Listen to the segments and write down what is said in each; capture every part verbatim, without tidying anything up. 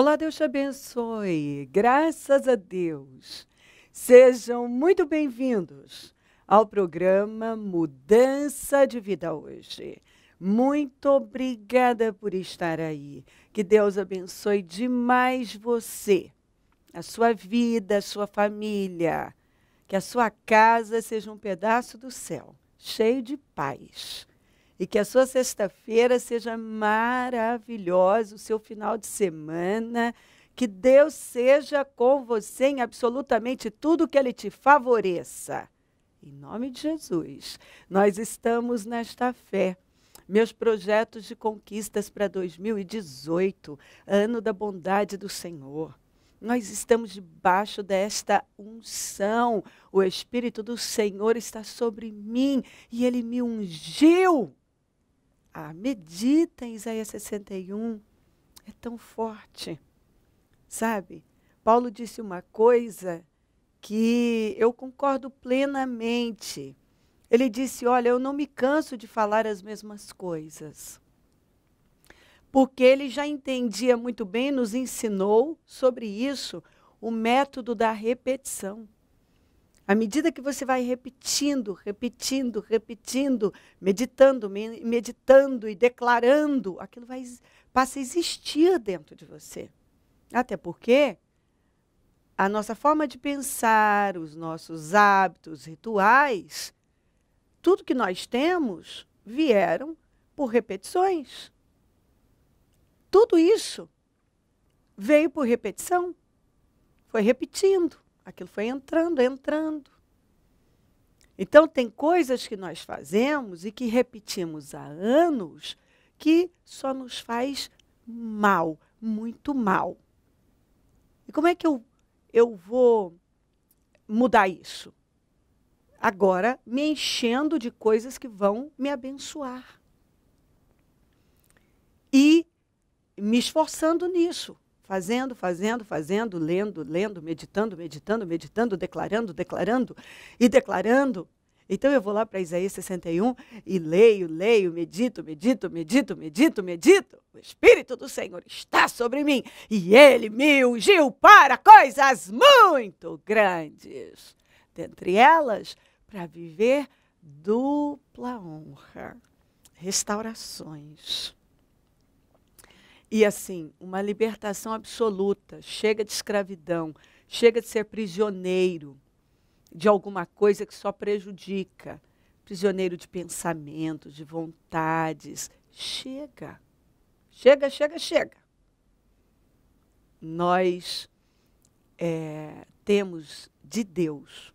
Olá, Deus te abençoe. Graças a Deus. Sejam muito bem-vindos ao programa Mudança de Vida hoje. Muito obrigada por estar aí. Que Deus abençoe demais você, a sua vida, a sua família. Que a sua casa seja um pedaço do céu, cheio de paz. E que a sua sexta-feira seja maravilhosa, o seu final de semana. Que Deus seja com você em absolutamente tudo que Ele te favoreça. Em nome de Jesus, nós estamos nesta fé. Meus projetos de conquistas para dois mil e dezoito, ano da bondade do Senhor. Nós estamos debaixo desta unção. O Espírito do Senhor está sobre mim e Ele me ungiu. Ah, medita em Isaías sessenta e um, é tão forte, sabe? Paulo disse uma coisa que eu concordo plenamente. Ele disse, olha, eu não me canso de falar as mesmas coisas, porque ele já entendia muito bem, nos ensinou sobre isso, o método da repetição. À medida que você vai repetindo, repetindo, repetindo, meditando, meditando e declarando, aquilo vai, passa a existir dentro de você. Até porque a nossa forma de pensar, os nossos hábitos, rituais, tudo que nós temos vieram por repetições. Tudo isso veio por repetição, foi repetindo. Aquilo foi entrando, entrando. Então, tem coisas que nós fazemos e que repetimos há anos que só nos faz mal, muito mal. E como é que eu, eu vou mudar isso? Agora, me enchendo de coisas que vão me abençoar. E me esforçando nisso. Fazendo, fazendo, fazendo, lendo, lendo, meditando, meditando, meditando, declarando, declarando e declarando. Então eu vou lá para Isaías sessenta e um e leio, leio, medito, medito, medito, medito, medito. O Espírito do Senhor está sobre mim e Ele me ungiu para coisas muito grandes. Dentre elas, para viver dupla honra, restaurações. E assim, uma libertação absoluta, chega de escravidão, chega de ser prisioneiro de alguma coisa que só prejudica, prisioneiro de pensamentos, de vontades, chega, chega, chega, chega. Nós é, temos de Deus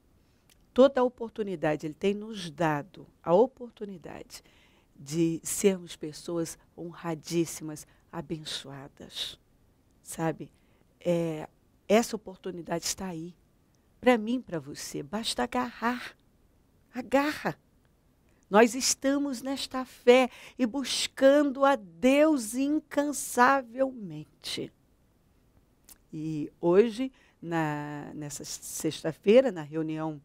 toda a oportunidade, Ele tem nos dado a oportunidade de sermos pessoas honradíssimas, abençoadas, sabe? É, essa oportunidade está aí, para mim, para você, basta agarrar, agarra. Nós estamos nesta fé e buscando a Deus incansavelmente. E hoje, na, nessa sexta-feira, na reunião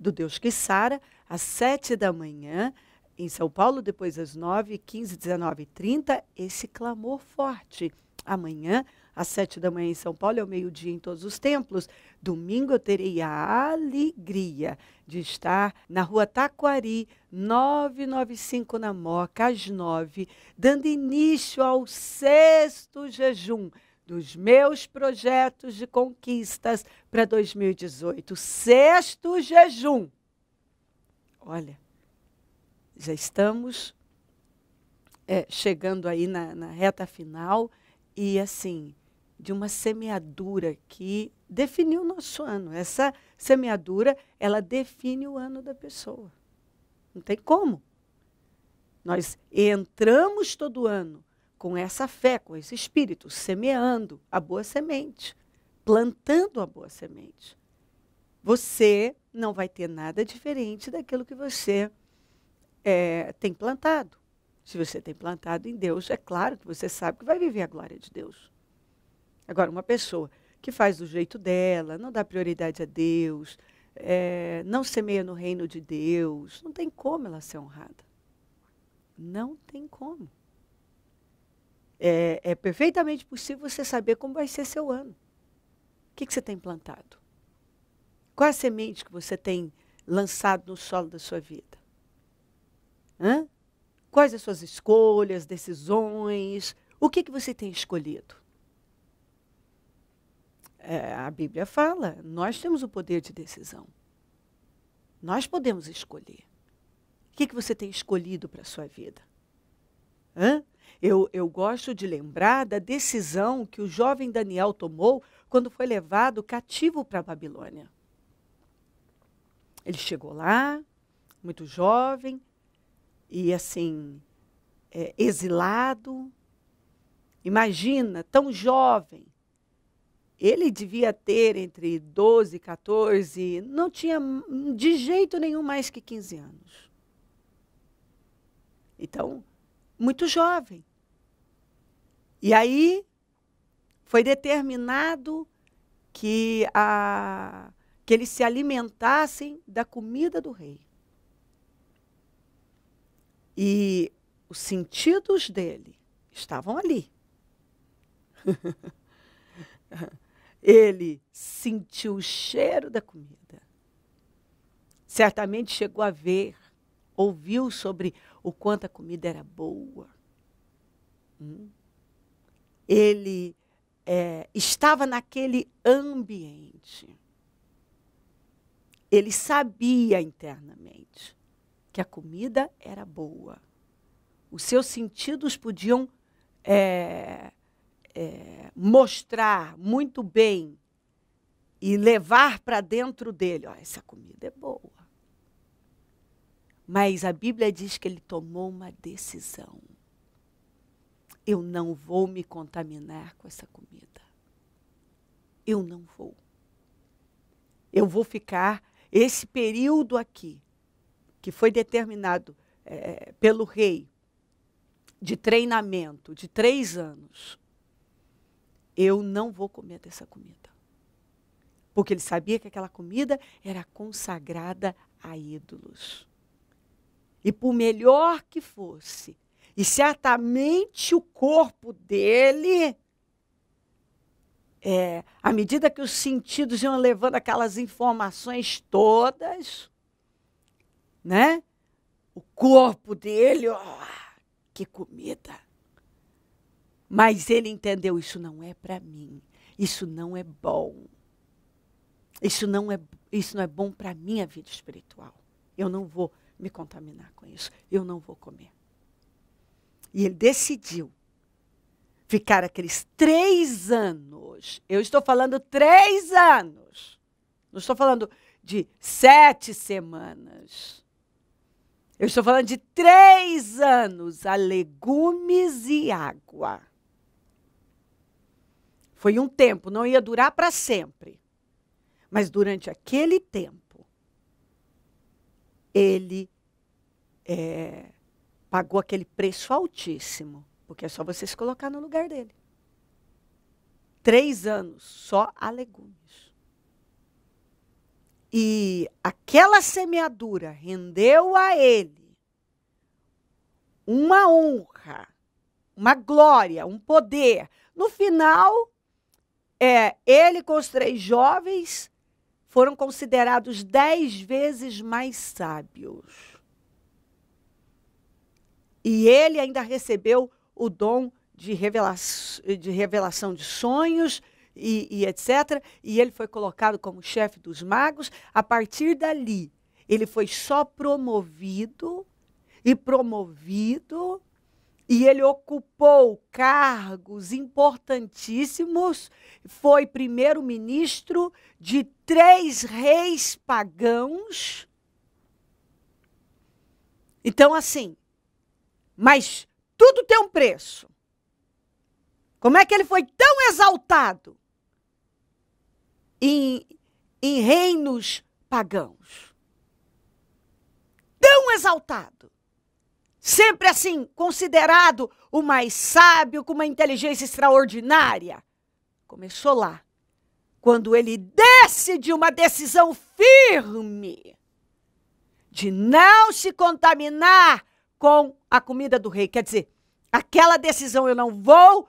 do Deus que Sara, às sete da manhã, em São Paulo, depois às nove, quinze, dezenove e trinta, esse clamor forte. Amanhã, às sete da manhã em São Paulo, é o meio-dia em todos os templos. Domingo eu terei a alegria de estar na Rua Taquari, novecentos e noventa e cinco, na Mooca, às nove, dando início ao sexto jejum dos meus projetos de conquistas para dois mil e dezoito. Sexto jejum! Olha, já estamos é, chegando aí na, na reta final e, assim, de uma semeadura que definiu o nosso ano. Essa semeadura, ela define o ano da pessoa. Não tem como. Nós entramos todo ano com essa fé, com esse espírito, semeando a boa semente, plantando a boa semente. Você não vai ter nada diferente daquilo que você É, tem plantado. Se você tem plantado em Deus, é claro que você sabe que vai viver a glória de Deus. Agora, uma pessoa que faz do jeito dela, não dá prioridade a Deus, é, não semeia no reino de Deus, não tem como ela ser honrada. Não tem como. É, é perfeitamente possível você saber como vai ser seu ano. O que, que você tem plantado? Qual a semente que você tem lançado no solo da sua vida? Hã? Quais as suas escolhas, decisões? O que, que você tem escolhido? É, a Bíblia fala, nós temos o poder de decisão. Nós podemos escolher. O que, que você tem escolhido para a sua vida? Hã? Eu, eu gosto de lembrar da decisão que o jovem Daniel tomou quando foi levado cativo para a Babilônia. Ele chegou lá, muito jovem, e assim, é, exilado. Imagina, tão jovem. Ele devia ter entre doze e quatorze, não tinha de jeito nenhum mais que quinze anos. Então, muito jovem. E aí, foi determinado que a... que eles se alimentassem da comida do rei. E os sentidos dele estavam ali. Ele sentiu o cheiro da comida. Certamente chegou a ver, ouviu sobre o quanto a comida era boa. Hum? Ele é, estava naquele ambiente. Ele sabia internamente que a comida era boa. Os seus sentidos podiam é, é, mostrar muito bem e levar para dentro dele. Oh, essa comida é boa. Mas a Bíblia diz que ele tomou uma decisão. Eu não vou me contaminar com essa comida. Eu não vou. Eu vou ficar... Esse período aqui, que foi determinado é, pelo rei, de treinamento, de três anos, eu não vou comer dessa comida. Porque ele sabia que aquela comida era consagrada a ídolos. E por melhor que fosse, e certamente o corpo dele... É, à medida que os sentidos iam levando aquelas informações todas, né? O corpo dele, ó, que comida. Mas ele entendeu, isso não é para mim, isso não é bom. Isso não é, isso não é bom para a minha vida espiritual. Eu não vou me contaminar com isso, eu não vou comer. E ele decidiu ficar aqueles três anos. Eu estou falando três anos. Não estou falando de sete semanas. Eu estou falando de três anos a legumes e água. Foi um tempo, não ia durar para sempre. Mas durante aquele tempo, ele é, pagou aquele preço altíssimo. Porque é só você se colocar no lugar dele. Três anos, só a legumes. E aquela semeadura rendeu a ele uma honra, uma glória, um poder. No final, é, ele com os três jovens foram considerados dez vezes mais sábios. E ele ainda recebeu o dom de revelação, de revelação de sonhos e, e etcétera. E ele foi colocado como chefe dos magos. A partir dali, ele foi só promovido e promovido. E ele ocupou cargos importantíssimos. Foi primeiro-ministro de três reis pagãos. Então, assim, mas... tudo tem um preço. Como é que ele foi tão exaltado em, em reinos pagãos? Tão exaltado. Sempre assim, considerado o mais sábio, com uma inteligência extraordinária. Começou lá, quando ele decidiu uma decisão firme de não se contaminar com a comida do rei. Quer dizer, Aquela decisão, eu não vou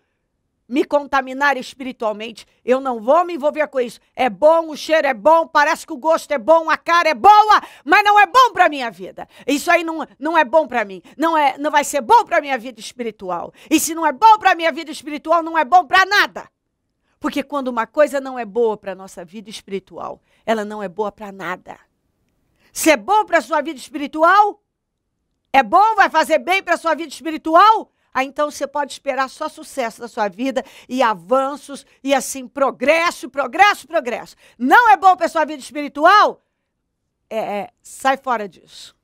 me contaminar espiritualmente, eu não vou me envolver com isso. É bom, o cheiro é bom, parece que o gosto é bom, a cara é boa, mas não é bom para a minha vida. Isso aí não, não é bom para mim, não, é, não vai ser bom para a minha vida espiritual. E se não é bom para a minha vida espiritual, não é bom para nada. Porque quando uma coisa não é boa para a nossa vida espiritual, ela não é boa para nada. Se é bom para a sua vida espiritual, é bom, vai fazer bem para a sua vida espiritual, ah, então você pode esperar só sucesso da sua vida e avanços e assim progresso, progresso, progresso. Não é bom para a sua vida espiritual? É, é, sai fora disso.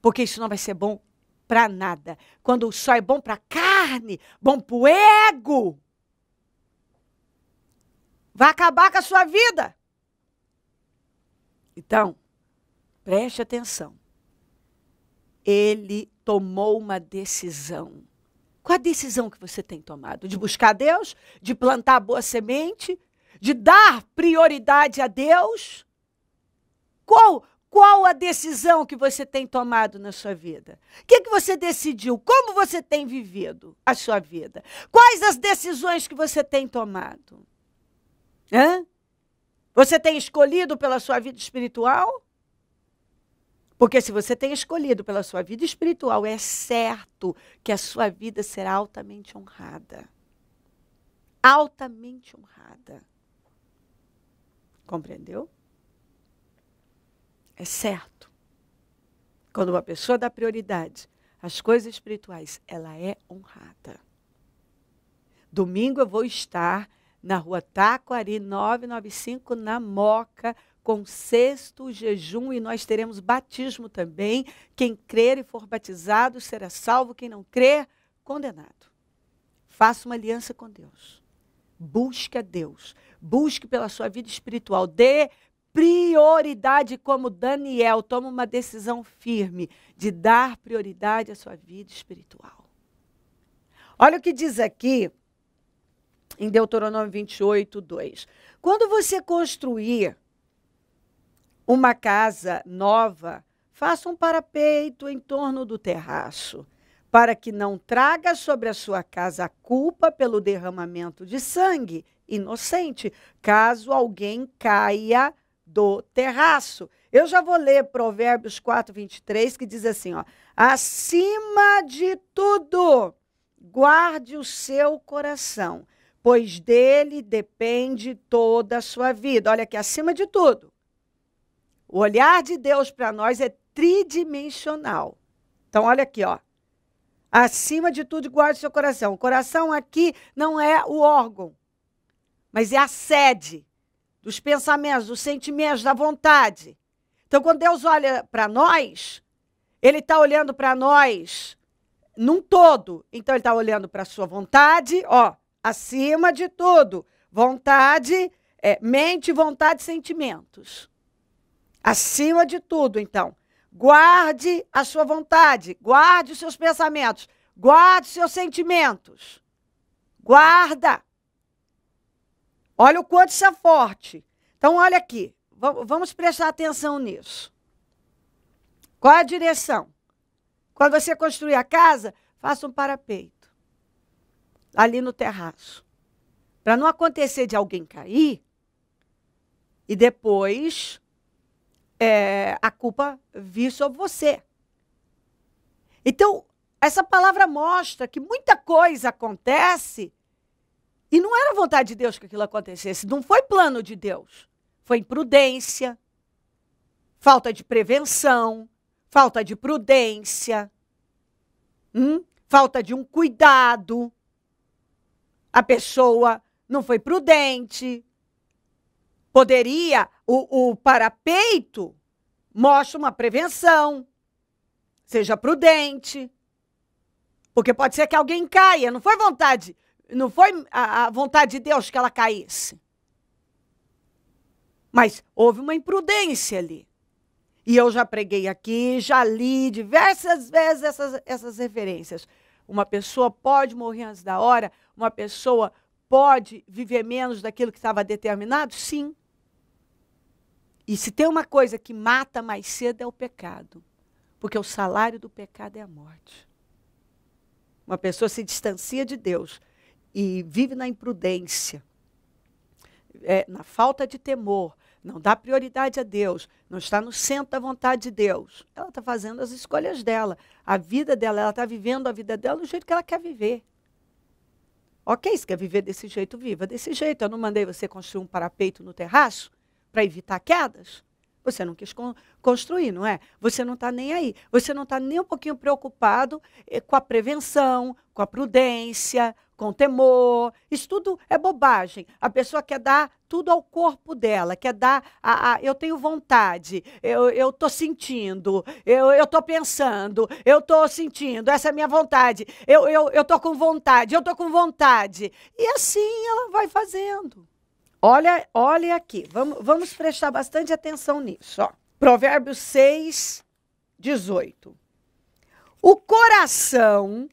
Porque isso não vai ser bom para nada. Quando só é bom para a carne, bom para o ego, vai acabar com a sua vida. Então, preste atenção. Ele tomou uma decisão. Qual a decisão que você tem tomado? De buscar Deus? De plantar a boa semente? De dar prioridade a Deus? Qual, qual a decisão que você tem tomado na sua vida? O que, que você decidiu? Como você tem vivido a sua vida? Quais as decisões que você tem tomado? Hã? Você tem escolhido pela sua vida espiritual? Porque se você tem escolhido pela sua vida espiritual, é certo que a sua vida será altamente honrada. Altamente honrada. Compreendeu? É certo. Quando uma pessoa dá prioridade às coisas espirituais, ela é honrada. Domingo eu vou estar na Rua Taquari, nove nove cinco, na Mooca, com sexto jejum, e nós teremos batismo também. Quem crer e for batizado será salvo, quem não crer, condenado. Faça uma aliança com Deus. Busque a Deus. Busque pela sua vida espiritual. Dê prioridade, como Daniel. Toma uma decisão firme de dar prioridade à sua vida espiritual. Olha o que diz aqui em Deuteronômio vinte e oito, dois. Quando você construir uma casa nova, faça um parapeito em torno do terraço, para que não traga sobre a sua casa a culpa pelo derramamento de sangue inocente, caso alguém caia do terraço. Eu já vou ler Provérbios quatro, vinte e três, que diz assim, ó, acima de tudo, guarde o seu coração, pois dele depende toda a sua vida. Olha aqui, acima de tudo. O olhar de Deus para nós é tridimensional. Então, olha aqui, ó. Acima de tudo, guarde seu coração. O coração aqui não é o órgão, mas é a sede dos pensamentos, dos sentimentos, da vontade. Então, quando Deus olha para nós, Ele está olhando para nós num todo. Então, Ele está olhando para a sua vontade, ó, acima de tudo. Vontade, é, mente, vontade, sentimentos. Acima de tudo, então, guarde a sua vontade, guarde os seus pensamentos, guarde os seus sentimentos. Guarda. Olha o quanto isso é forte. Então, olha aqui, vamos prestar atenção nisso. Qual é a direção? Quando você construir a casa, faça um parapeito ali no terraço, para não acontecer de alguém cair e depois É, a culpa vir sobre você. Então, essa palavra mostra que muita coisa acontece e não era vontade de Deus que aquilo acontecesse. Não foi plano de Deus. Foi imprudência, falta de prevenção, falta de prudência, hum? falta de um cuidado. A pessoa não foi prudente. Poderia, o, o parapeito mostra uma prevenção, seja prudente, porque pode ser que alguém caia, não foi vontade, não foi a, a vontade de Deus que ela caísse. Mas houve uma imprudência ali. E eu já preguei aqui, já li diversas vezes essas, essas referências. Uma pessoa pode morrer antes da hora, uma pessoa pode viver menos daquilo que estava determinado? Sim. E se tem uma coisa que mata mais cedo é o pecado. Porque o salário do pecado é a morte. Uma pessoa se distancia de Deus e vive na imprudência, é, na falta de temor, não dá prioridade a Deus, não está no centro da vontade de Deus. Ela está fazendo as escolhas dela, a vida dela, ela está vivendo a vida dela do jeito que ela quer viver. Ok, se quer viver desse jeito, viva desse jeito. Eu não mandei você construir um parapeito no terraço para evitar quedas? Você não quis con- construir, não é? Você não está nem aí. Você não está nem um pouquinho preocupado eh, com a prevenção, com a prudência, com o temor. Isso tudo é bobagem. A pessoa quer dar tudo ao corpo dela, quer dar a, a eu tenho vontade, eu estou sentindo, eu estou pensando, eu estou sentindo, essa é a minha vontade, eu estou eu, eu com vontade, eu estou com vontade. E assim ela vai fazendo. Olha, olha aqui, vamos, vamos prestar bastante atenção nisso. Ó. Provérbios seis, dezoito. O coração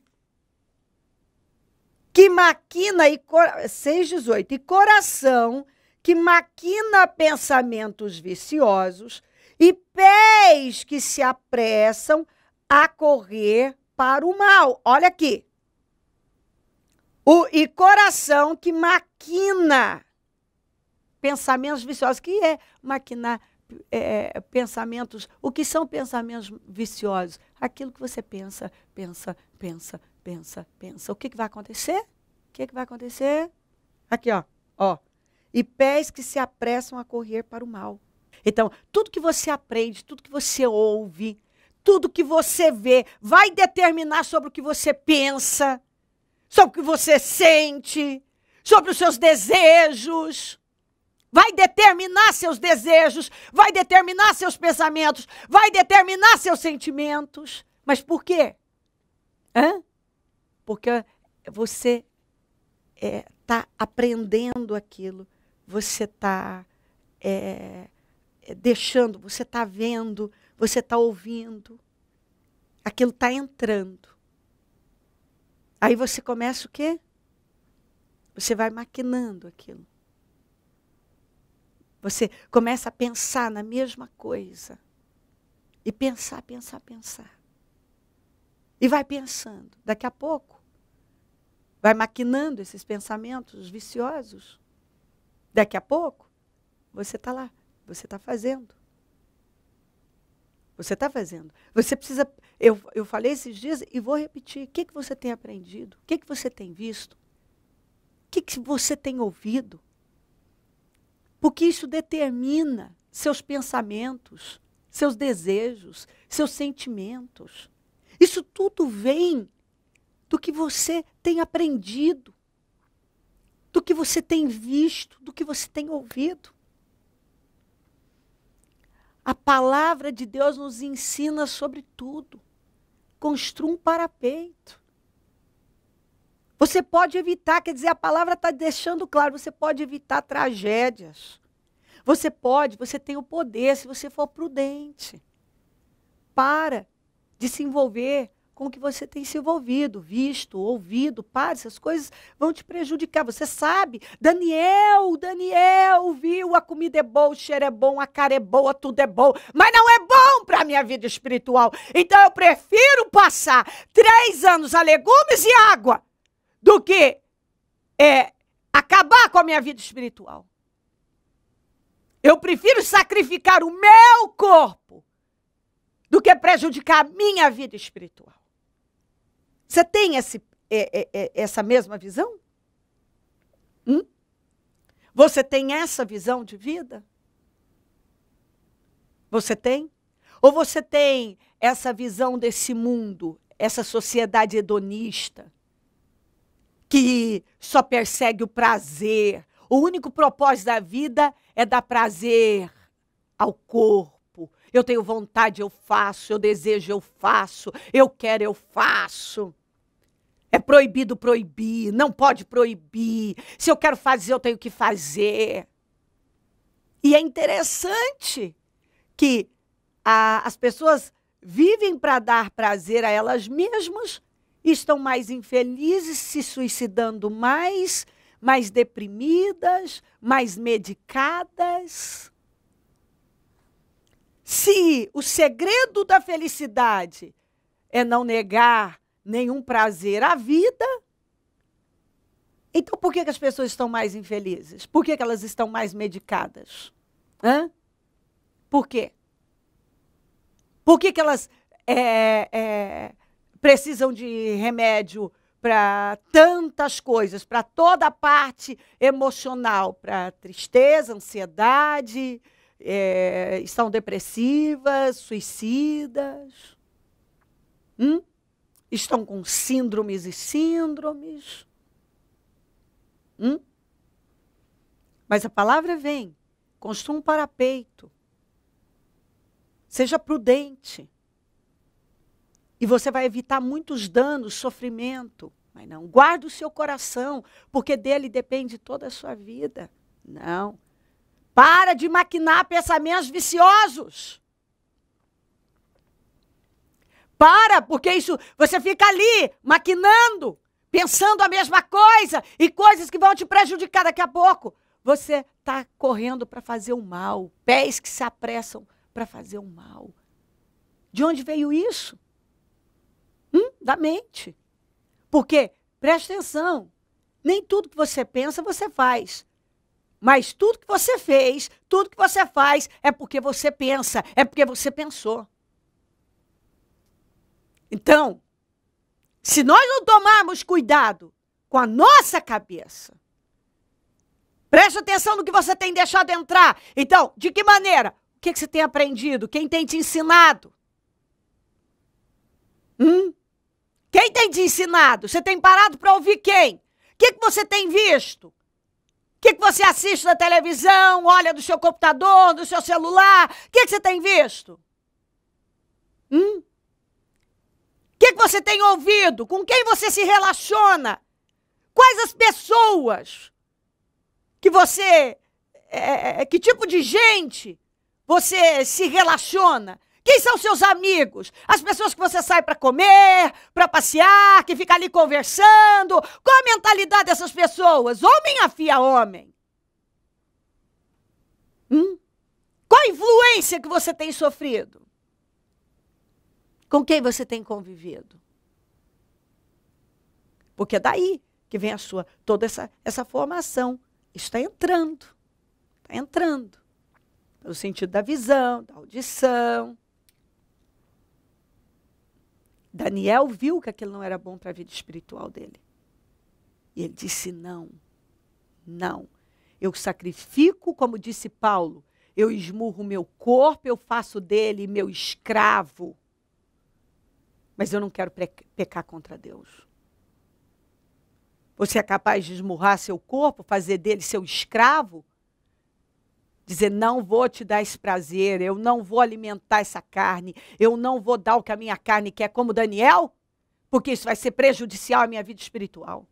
que maquina, e seis, dezoito, e coração que maquina pensamentos viciosos e pés que se apressam a correr para o mal. Olha aqui. O, e coração que maquina pensamentos viciosos. O que é maquinar é, pensamentos? O que são pensamentos viciosos? Aquilo que você pensa, pensa, pensa, pensa, pensa. O que, que vai acontecer? O que, que vai acontecer? Aqui, ó, ó. E pés que se apressam a correr para o mal. Então, tudo que você aprende, tudo que você ouve, tudo que você vê, vai determinar sobre o que você pensa, sobre o que você sente, sobre os seus desejos. Vai determinar seus desejos, vai determinar seus pensamentos, vai determinar seus sentimentos. Mas por quê? Hã? Porque você está é, aprendendo aquilo, você está é, deixando, você está vendo, você está ouvindo. Aquilo está entrando. Aí você começa o quê? Você vai maquinando aquilo. Você começa a pensar na mesma coisa. E pensar, pensar, pensar. E vai pensando. Daqui a pouco, vai maquinando esses pensamentos viciosos. Daqui a pouco, você está lá. Você está fazendo. Você está fazendo. Você precisa... Eu, eu falei esses dias e vou repetir. O que, que você tem aprendido? O que, que você tem visto? O que, que você tem ouvido? Porque isso determina seus pensamentos, seus desejos, seus sentimentos. Isso tudo vem do que você tem aprendido, do que você tem visto, do que você tem ouvido. A palavra de Deus nos ensina sobre tudo. Construa um parapeito. Você pode evitar, quer dizer, a palavra está deixando claro, você pode evitar tragédias. Você pode, você tem o poder, se você for prudente. Para de se envolver com o que você tem se envolvido, visto, ouvido, para, essas coisas vão te prejudicar. Você sabe, Daniel, Daniel, viu, a comida é boa, o cheiro é bom, a cara é boa, tudo é bom, mas não é bom para a minha vida espiritual. Então eu prefiro passar três anos a legumes e água do que é, acabar com a minha vida espiritual. Eu prefiro sacrificar o meu corpo do que prejudicar a minha vida espiritual. Você tem esse, é, é, é, essa mesma visão? Hum? Você tem essa visão de vida? Você tem? Ou você tem essa visão desse mundo, essa sociedade hedonista, que só persegue o prazer? O único propósito da vida é dar prazer ao corpo. Eu tenho vontade, eu faço. Eu desejo, eu faço. Eu quero, eu faço. É proibido proibir. Não pode proibir. Se eu quero fazer, eu tenho que fazer. E é interessante que a, as pessoas vivem para dar prazer a elas mesmas, estão mais infelizes, se suicidando mais, mais deprimidas, mais medicadas. Se o segredo da felicidade é não negar nenhum prazer à vida. Então, por que, que as pessoas estão mais infelizes? Por que, que elas estão mais medicadas? Hã? Por quê? Por que, que elas é, é, precisam de remédio para tantas coisas, para toda a parte emocional, para tristeza, ansiedade, é, estão depressivas, suicidas, hum? Estão com síndromes e síndromes. Hum? Mas a palavra vem, construa um parapeito, seja prudente. E você vai evitar muitos danos, sofrimento. Mas não, guarda o seu coração, porque dele depende toda a sua vida. Não. Para de maquinar pensamentos viciosos. Para, porque isso, você fica ali, maquinando, pensando a mesma coisa, e coisas que vão te prejudicar daqui a pouco. Você está correndo para fazer o mal. Pés que se apressam para fazer o mal. De onde veio isso? Hum, da mente. Porque, presta atenção, nem tudo que você pensa, você faz. Mas tudo que você fez, tudo que você faz, é porque você pensa, é porque você pensou. Então, se nós não tomarmos cuidado com a nossa cabeça, preste atenção no que você tem deixado entrar. Então, de que maneira? O que, que você tem aprendido? Quem tem te ensinado? Hum? Quem tem te ensinado? Você tem parado para ouvir quem? O que, que você tem visto? O que, que você assiste na televisão, olha do seu computador, do seu celular? O que, que você tem visto? Hum? O que, que você tem ouvido? Com quem você se relaciona? Quais as pessoas que você... É, que tipo de gente você se relaciona? Quem são seus amigos? As pessoas que você sai para comer, para passear, que fica ali conversando. Qual a mentalidade dessas pessoas? Homem afia homem. Hum? Qual a influência que você tem sofrido? Com quem você tem convivido? Porque é daí que vem a sua, toda essa, essa formação. Está entrando, está entrando. Pelo sentido da visão, da audição. Daniel viu que aquilo não era bom para a vida espiritual dele. E ele disse, não, não. Eu sacrifico, como disse Paulo, eu esmurro o meu corpo, eu faço dele meu escravo. Mas eu não quero pecar contra Deus. Você é capaz de esmurrar seu corpo, fazer dele seu escravo? Dizer, não vou te dar esse prazer, eu não vou alimentar essa carne, eu não vou dar o que a minha carne quer, como Daniel, porque isso vai ser prejudicial à minha vida espiritual.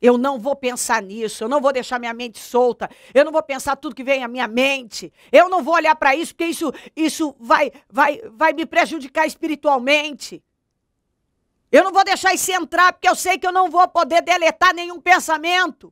Eu não vou pensar nisso, eu não vou deixar minha mente solta, eu não vou pensar tudo que vem à minha mente, eu não vou olhar para isso, porque isso, isso vai, vai, vai me prejudicar espiritualmente. Eu não vou deixar isso entrar, porque eu sei que eu não vou poder deletar nenhum pensamento.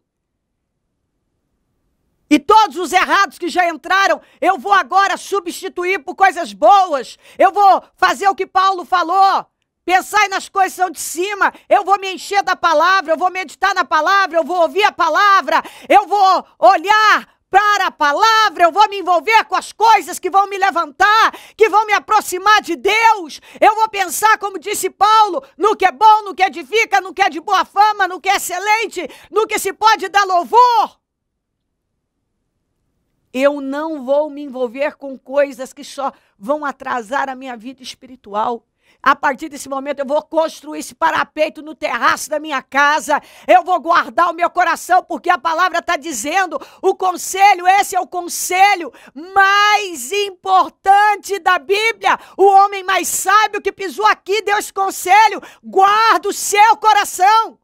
E todos os errados que já entraram, eu vou agora substituir por coisas boas. Eu vou fazer o que Paulo falou. Pensai nas coisas que são de cima. Eu vou me encher da palavra, eu vou meditar na palavra, eu vou ouvir a palavra, eu vou olhar para a palavra, eu vou me envolver com as coisas que vão me levantar, que vão me aproximar de Deus. Eu vou pensar, como disse Paulo, no que é bom, no que edifica, no que é de boa fama, no que é excelente, no que se pode dar louvor. Eu não vou me envolver com coisas que só vão atrasar a minha vida espiritual. A partir desse momento eu vou construir esse parapeito no terraço da minha casa. Eu vou guardar o meu coração, porque a palavra está dizendo, o conselho, esse é o conselho mais importante da Bíblia. O homem mais sábio que pisou aqui deu esse conselho. Guarda o seu coração.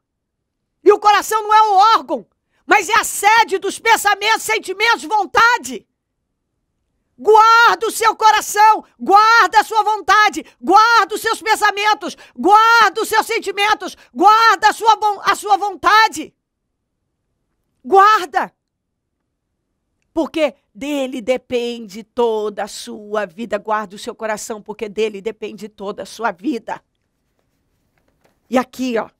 E o coração não é um órgão, mas é a sede dos pensamentos, sentimentos, vontade. Guarda o seu coração, guarda a sua vontade, guarda os seus pensamentos, guarda os seus sentimentos, guarda a sua, a sua vontade. Guarda. Porque dele depende toda a sua vida. Guarda o seu coração, porque dele depende toda a sua vida. E aqui, ó.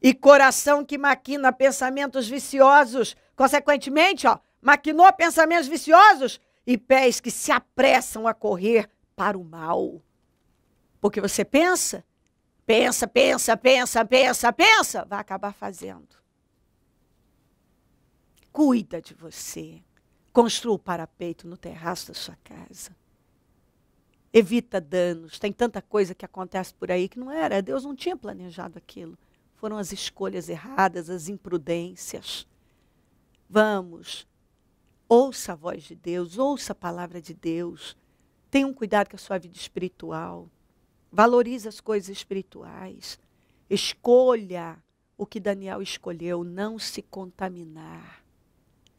E coração que maquina pensamentos viciosos, consequentemente, ó, maquinou pensamentos viciosos e pés que se apressam a correr para o mal. Porque você pensa, pensa, pensa, pensa, pensa, pensa, vai acabar fazendo. Cuida de você. Construa o parapeito no terraço da sua casa. Evita danos. Tem tanta coisa que acontece por aí que não era. Deus não tinha planejado aquilo. Foram as escolhas erradas, as imprudências. Vamos, ouça a voz de Deus, ouça a palavra de Deus. Tenha um cuidado com a sua vida espiritual. Valorize as coisas espirituais. Escolha o que Daniel escolheu, não se contaminar.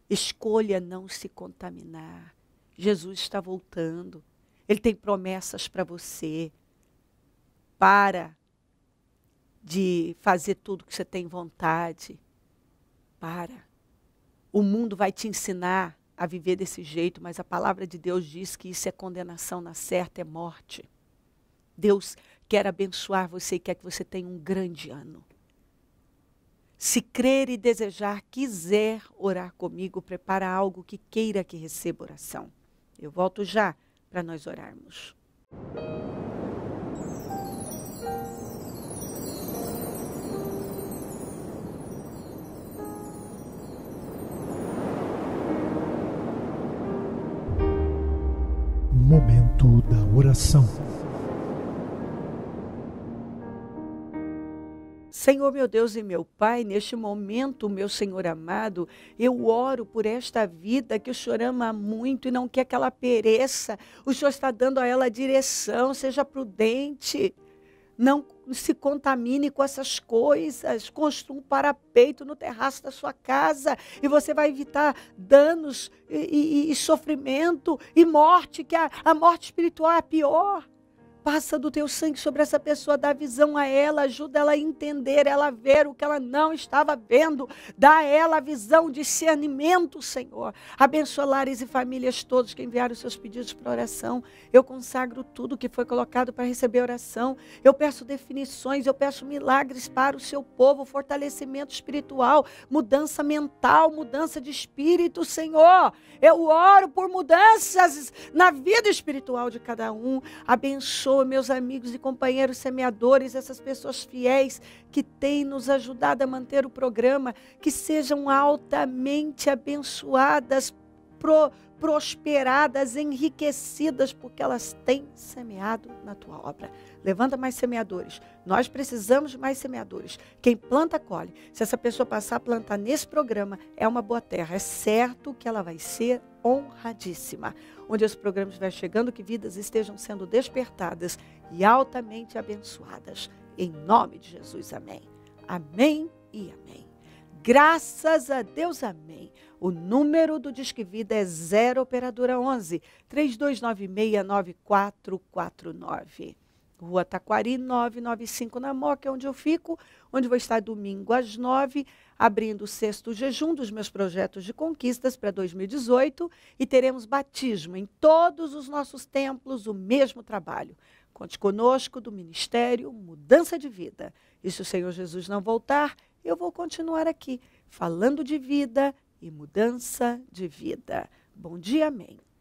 Escolha não se contaminar. Jesus está voltando. Ele tem promessas para você. Para de fazer tudo que você tem vontade. Para. O mundo vai te ensinar a viver desse jeito, mas a palavra de Deus diz que isso é condenação na certa, é morte. Deus quer abençoar você e quer que você tenha um grande ano. Se crer e desejar, quiser orar comigo, prepara algo que queira que receba oração. Eu volto já para nós orarmos. Momento da oração. Senhor, meu Deus e meu Pai, neste momento, meu Senhor amado, eu oro por esta vida que o Senhor ama muito e não quer que ela pereça. O Senhor está dando a ela direção, seja prudente. Não se contamine com essas coisas. Construa um parapeito no terraço da sua casa e você vai evitar danos e, e, e sofrimento e morte, que a, a morte espiritual é a pior. Passa do teu sangue sobre essa pessoa, dá visão a ela, ajuda ela a entender, ela a ver o que ela não estava vendo. Dá a ela a visão, discernimento, Senhor. Abençoa lares e famílias todos que enviaram seus pedidos para oração. Eu consagro tudo que foi colocado para receber oração. Eu peço definições, eu peço milagres para o seu povo, fortalecimento espiritual, mudança mental, mudança de espírito, Senhor. Eu oro por mudanças na vida espiritual de cada um. Abençoa meus amigos e companheiros semeadores, essas pessoas fiéis que têm nos ajudado a manter o programa, que sejam altamente abençoadas, pro, prosperadas, enriquecidas, porque elas têm semeado na tua obra. Levanta mais semeadores. Nós precisamos de mais semeadores. Quem planta, colhe. Se essa pessoa passar a plantar nesse programa, é uma boa terra. É certo que ela vai ser honradíssima. Onde esse programa estiver chegando, que vidas estejam sendo despertadas e altamente abençoadas. Em nome de Jesus, amém. Amém e amém. Graças a Deus, amém. O número do Disque Vida é zero operadora onze, três dois nove seis, nove quatro quatro nove. Rua Taquari, novecentos e noventa e cinco, na Mooca, onde eu fico, onde vou estar domingo às nove, abrindo o sexto jejum dos meus projetos de conquistas para dois mil e dezoito e teremos batismo em todos os nossos templos, o mesmo trabalho. Conte conosco do Ministério Mudança de Vida. E se o Senhor Jesus não voltar, eu vou continuar aqui, falando de vida e mudança de vida. Bom dia, amém.